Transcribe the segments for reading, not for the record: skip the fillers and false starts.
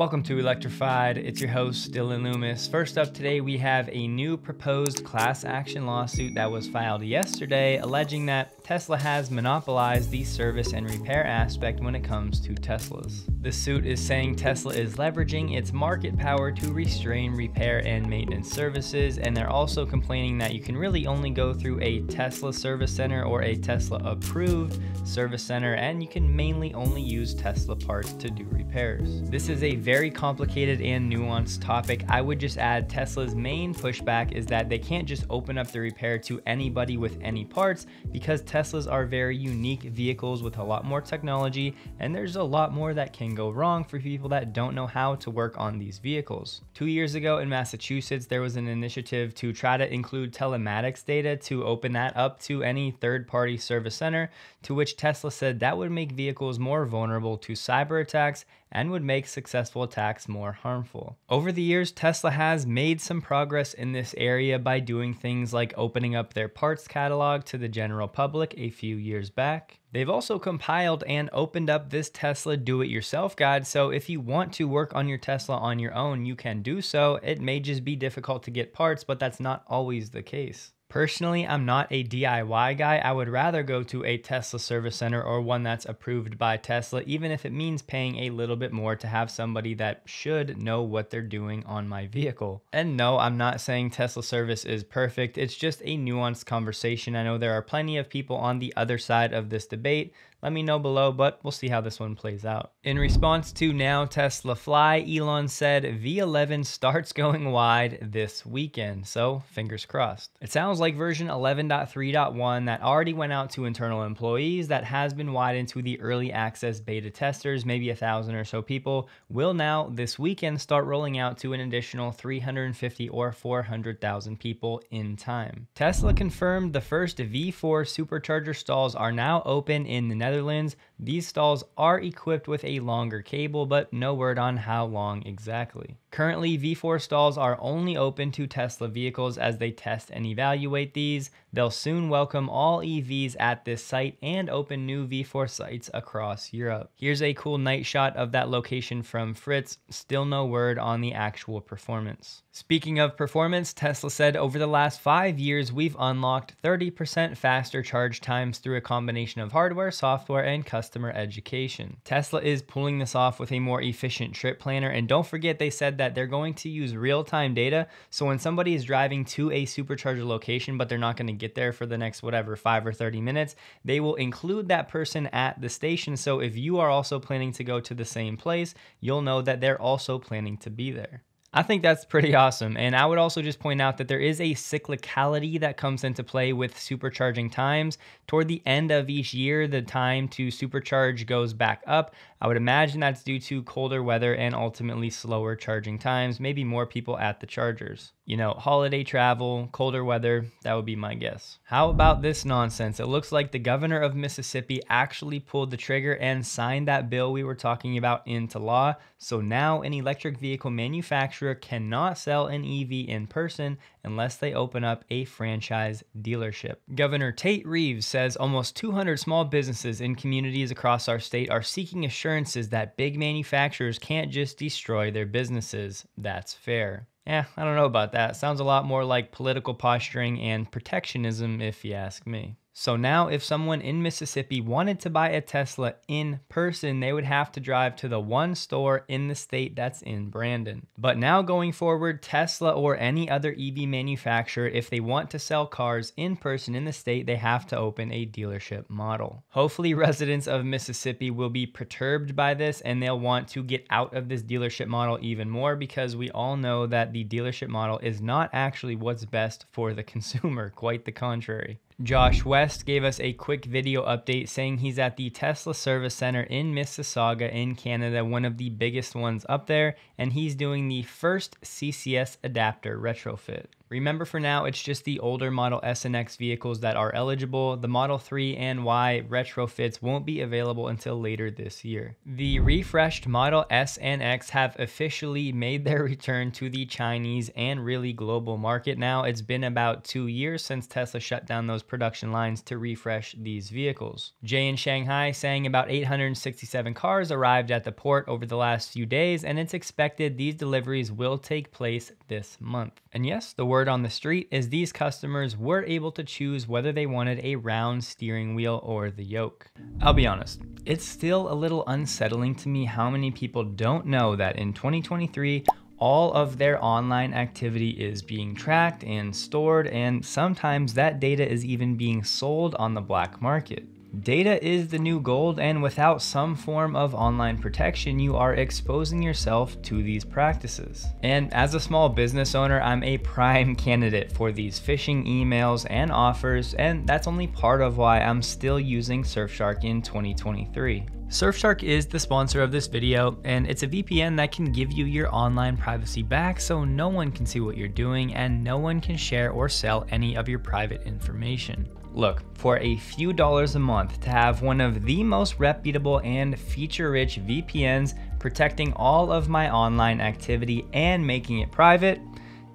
Welcome to Electrified. It's your host, Dylan Loomis. First up today, we have a new proposed class action lawsuit that was filed yesterday, alleging that Tesla has monopolized the service and repair aspect when it comes to Teslas. The suit is saying Tesla is leveraging its market power to restrain repair and maintenance services, and they're also complaining that you can really only go through a Tesla service center or a Tesla-approved service center, and you can mainly only use Tesla parts to do repairs. This is a very complicated and nuanced topic. I would just add Tesla's main pushback is that they can't just open up the repair to anybody with any parts, because Teslas are very unique vehicles with a lot more technology, and there's a lot more that can go wrong for people that don't know how to work on these vehicles. 2 years ago in Massachusetts, there was an initiative to try to include telematics data to open that up to any third-party service center, to which Tesla said that would make vehicles more vulnerable to cyber attacks and would make successful attacks more harmful. Over the years, Tesla has made some progress in this area by doing things like opening up their parts catalog to the general public a few years back. They've also compiled and opened up this Tesla do-it-yourself guide, so if you want to work on your Tesla on your own, you can do so. It may just be difficult to get parts, but that's not always the case. Personally, I'm not a DIY guy. I would rather go to a Tesla service center or one that's approved by Tesla, even if it means paying a little bit more to have somebody that should know what they're doing on my vehicle. And no, I'm not saying Tesla service is perfect. It's just a nuanced conversation. I know there are plenty of people on the other side of this debate. Let me know below, but we'll see how this one plays out. In response to Now Tesla Fly, Elon said V11 starts going wide this weekend, so fingers crossed. It sounds like version 11.3.1 that already went out to internal employees, that has been widened to the early access beta testers, maybe 1,000 or so people, will now this weekend start rolling out to an additional 350 or 400,000 people in time. Tesla confirmed the first V4 supercharger stalls are now open in the Netherlands. These stalls are equipped with a longer cable, but no word on how long exactly. Currently, V4 stalls are only open to Tesla vehicles as they test and evaluate these. They'll soon welcome all EVs at this site and open new V4 sites across Europe. Here's a cool night shot of that location from Fritz. Still no word on the actual performance. Speaking of performance, Tesla said over the last 5 years, we've unlocked 30% faster charge times through a combination of hardware, software, and customer education. Tesla is pulling this off with a more efficient trip planner. And don't forget, they said that they're going to use real-time data. So when somebody is driving to a supercharger location, but they're not going to get there for the next, whatever, 5 or 30 minutes, they will include that person at the station. So if you are also planning to go to the same place, you'll know that they're also planning to be there. I think that's pretty awesome. And I would also just point out that there is a cyclicality that comes into play with supercharging times. Toward the end of each year, the time to supercharge goes back up. I would imagine that's due to colder weather and ultimately slower charging times, maybe more people at the chargers. You know, holiday travel, colder weather, that would be my guess. How about this nonsense? It looks like the governor of Mississippi actually pulled the trigger and signed that bill we were talking about into law. So now an electric vehicle manufacturer cannot sell an EV in person unless they open up a franchise dealership. Governor Tate Reeves says almost 200 small businesses in communities across our state are seeking assurances that big manufacturers can't just destroy their businesses. That's fair. Eh, I don't know about that. Sounds a lot more like political posturing and protectionism, if you ask me. So now if someone in Mississippi wanted to buy a Tesla in person, they would have to drive to the one store in the state that's in Brandon. But now going forward, Tesla or any other EV manufacturer, if they want to sell cars in person in the state, they have to open a dealership model. Hopefully residents of Mississippi will be perturbed by this and they'll want to get out of this dealership model even more, because we all know that the dealership model is not actually what's best for the consumer, quite the contrary. Josh West gave us a quick video update saying he's at the Tesla Service Center in Mississauga in Canada, one of the biggest ones up there, and he's doing the first CCS adapter retrofit. Remember, for now, it's just the older Model S and X vehicles that are eligible. The Model 3 and Y retrofits won't be available until later this year. The refreshed Model S and X have officially made their return to the Chinese and really global market now. It's been about 2 years since Tesla shut down those production lines to refresh these vehicles. Jay in Shanghai saying about 867 cars arrived at the port over the last few days, and it's expected these deliveries will take place this month. And yes, the word on the street is these customers were able to choose whether they wanted a round steering wheel or the yoke. I'll be honest, it's still a little unsettling to me how many people don't know that in 2023, all of their online activity is being tracked and stored, and sometimes that data is even being sold on the black market. Data is the new gold, and without some form of online protection, you are exposing yourself to these practices. And as a small business owner, I'm a prime candidate for these phishing emails and offers, and that's only part of why I'm still using Surfshark in 2023. Surfshark is the sponsor of this video, and it's a VPN that can give you your online privacy back so no one can see what you're doing and no one can share or sell any of your private information. Look, for a few dollars a month to have one of the most reputable and feature-rich VPNs protecting all of my online activity and making it private,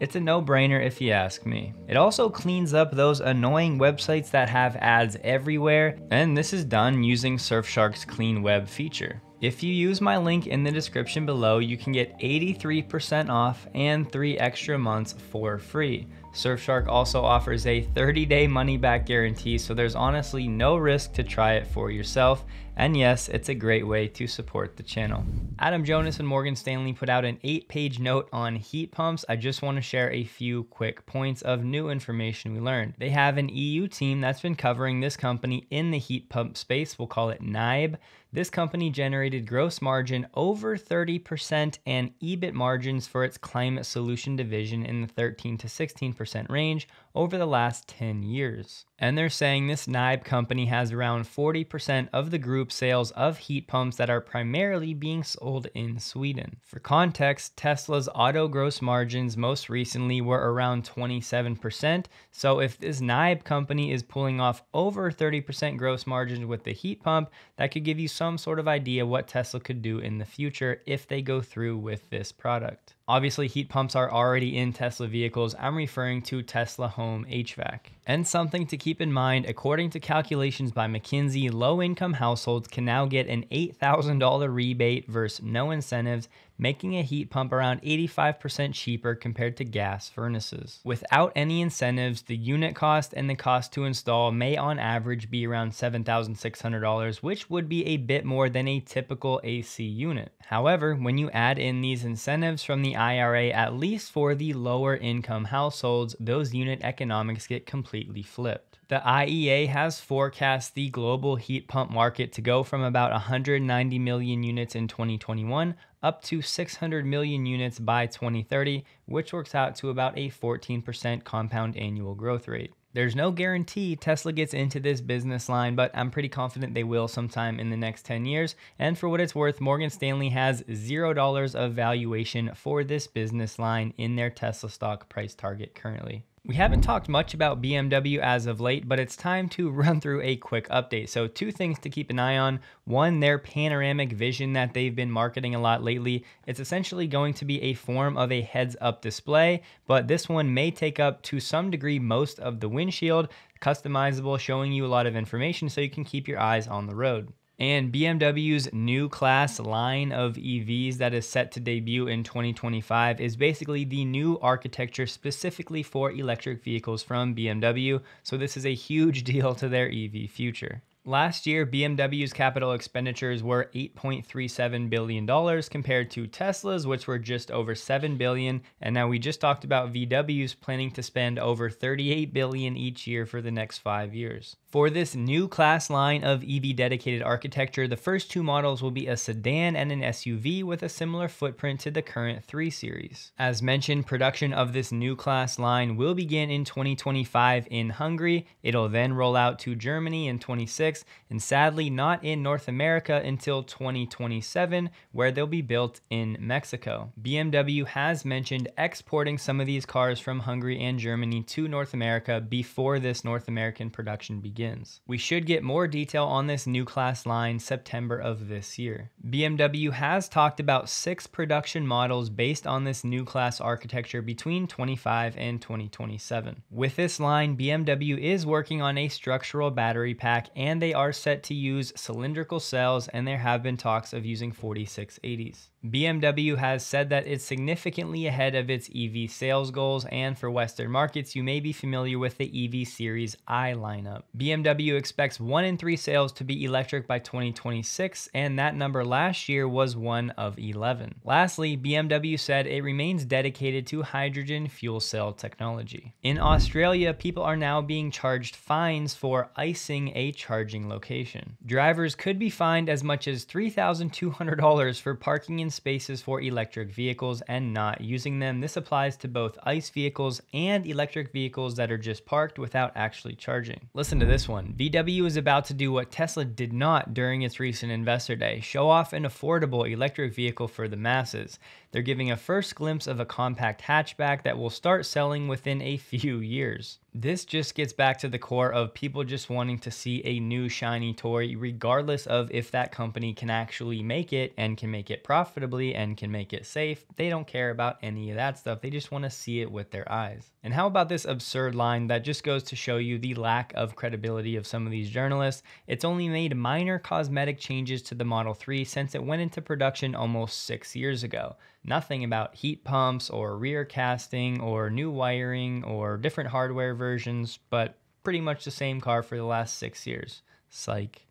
it's a no-brainer if you ask me. It also cleans up those annoying websites that have ads everywhere, and this is done using Surfshark's Clean Web feature. If you use my link in the description below, you can get 83% off and 3 extra months for free. Surfshark also offers a 30-day money-back guarantee, so there's honestly no risk to try it for yourself. And yes, it's a great way to support the channel. Adam Jonas and Morgan Stanley put out an 8-page note on heat pumps. I just want to share a few quick points of new information we learned. They have an EU team that's been covering this company in the heat pump space. We'll call it NIBE. This company generated gross margin over 30% and EBIT margins for its climate solution division in the 13 to 16% range over the last 10 years. And they're saying this NIBE company has around 40% of the group sales of heat pumps that are primarily being sold in Sweden. For context, Tesla's auto gross margins most recently were around 27%. So if this NIBE company is pulling off over 30% gross margins with the heat pump, that could give you some sort of idea what Tesla could do in the future if they go through with this product. Obviously, heat pumps are already in Tesla vehicles. I'm referring to Tesla Home HVAC. And something to keep in mind, according to calculations by McKinsey, low-income households can now get an $8,000 rebate versus no incentives, making a heat pump around 85% cheaper compared to gas furnaces. Without any incentives, the unit cost and the cost to install may on average be around $7,600, which would be a bit more than a typical AC unit. However, when you add in these incentives from the IRA, at least for the lower income households, those unit economics get completely flipped. The IEA has forecast the global heat pump market to go from about 190 million units in 2021 up to 600 million units by 2030, which works out to about a 14% compound annual growth rate. There's no guarantee Tesla gets into this business line, but I'm pretty confident they will sometime in the next 10 years. And for what it's worth, Morgan Stanley has $0 of valuation for this business line in their Tesla stock price target currently. We haven't talked much about BMW as of late, but it's time to run through a quick update. So 2 things to keep an eye on. 1, their panoramic vision that they've been marketing a lot lately. It's essentially going to be a form of a heads-up display, but this one may take up to some degree most of the windshield, customizable, showing you a lot of information so you can keep your eyes on the road. And BMW's new class line of EVs that is set to debut in 2025 is basically the new architecture specifically for electric vehicles from BMW. So this is a huge deal to their EV future. Last year, BMW's capital expenditures were $8.37 billion compared to Tesla's, which were just over $7 billion. And now we just talked about VW's planning to spend over $38 billion each year for the next 5 years. For this new class line of EV dedicated architecture, the first 2 models will be a sedan and an SUV with a similar footprint to the current 3 Series. As mentioned, production of this new class line will begin in 2025 in Hungary. It'll then roll out to Germany in 2026. 2026, and sadly not in North America until 2027, where they'll be built in Mexico. BMW has mentioned exporting some of these cars from Hungary and Germany to North America before this North American production begins. We should get more detail on this new class line September of this year. BMW has talked about 6 production models based on this new class architecture between 2025 and 2027. With this line, BMW is working on a structural battery pack, and they are set to use cylindrical cells, and there have been talks of using 4680s. BMW has said that it's significantly ahead of its EV sales goals, and for Western markets, you may be familiar with the EV Series I lineup. BMW expects 1 in 3 sales to be electric by 2026, and that number last year was 1 of 11. Lastly, BMW said it remains dedicated to hydrogen fuel cell technology. In Australia, people are now being charged fines for icing a charging location. Drivers could be fined as much as $3,200 for parking in spaces for electric vehicles and not using them. This applies to both ICE vehicles and electric vehicles that are just parked without actually charging. Listen to this one. VW is about to do what Tesla did not during its recent investor day, show off an affordable electric vehicle for the masses. They're giving a first glimpse of a compact hatchback that will start selling within a few years. This just gets back to the core of people just wanting to see a new shiny toy, regardless of if that company can actually make it and can make it profitably and can make it safe. They don't care about any of that stuff. They just want to see it with their eyes. And how about this absurd line that just goes to show you the lack of credibility of some of these journalists? It's only made minor cosmetic changes to the Model 3 since it went into production almost 6 years ago. Nothing about heat pumps or rear casting or new wiring or different hardware versions, but pretty much the same car for the last 6 years. Psych.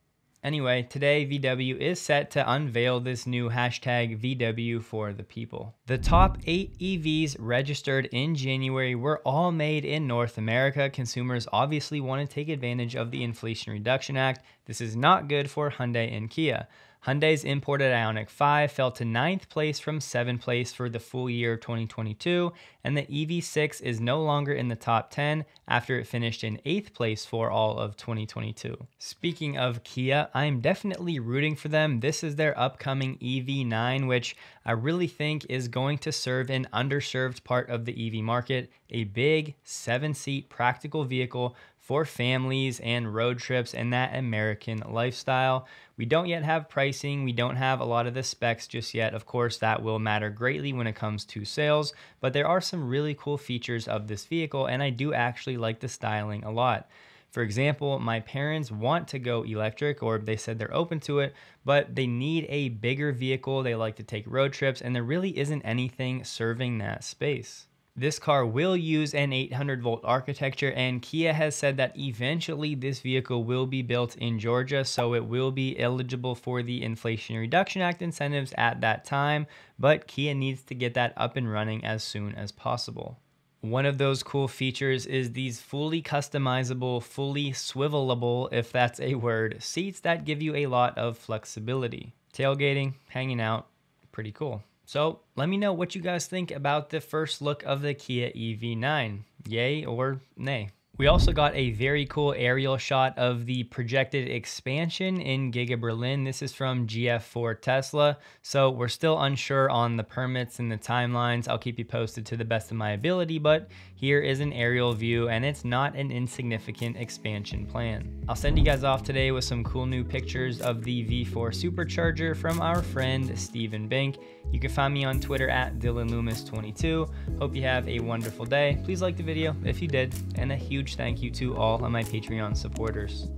Anyway, today VW is set to unveil this new hashtag VW for the people. The top 8 EVs registered in January were all made in North America. Consumers obviously want to take advantage of the Inflation Reduction Act. This is not good for Hyundai and Kia. Hyundai's imported Ioniq 5 fell to 9th place from 7th place for the full year 2022, and the EV6 is no longer in the top 10 after it finished in 8th place for all of 2022. Speaking of Kia, I'm definitely rooting for them. This is their upcoming EV9, which I really think is going to serve an underserved part of the EV market, a big 7-seat practical vehicle for families and road trips and that American lifestyle. We don't yet have pricing. We don't have a lot of the specs just yet. Of course, that will matter greatly when it comes to sales, but there are some really cool features of this vehicle, and I do actually like the styling a lot. For example, my parents want to go electric, or they said they're open to it, but they need a bigger vehicle. They like to take road trips, and there really isn't anything serving that space. This car will use an 800-volt architecture, and Kia has said that eventually this vehicle will be built in Georgia, so it will be eligible for the Inflation Reduction Act incentives at that time, but Kia needs to get that up and running as soon as possible. One of those cool features is these fully customizable, fully swivelable, if that's a word, seats that give you a lot of flexibility. Tailgating, hanging out, pretty cool. So let me know what you guys think about the first look of the Kia EV9, yay or nay. We also got a very cool aerial shot of the projected expansion in Giga Berlin. This is from GF4 Tesla. So we're still unsure on the permits and the timelines. I'll keep you posted to the best of my ability, but here is an aerial view, and it's not an insignificant expansion plan. I'll send you guys off today with some cool new pictures of the V4 supercharger from our friend Stephen Bank. You can find me on Twitter at Dylan Loomis 22. Hope you have a wonderful day. Please like the video if you did, and a huge thank you to all of my Patreon supporters.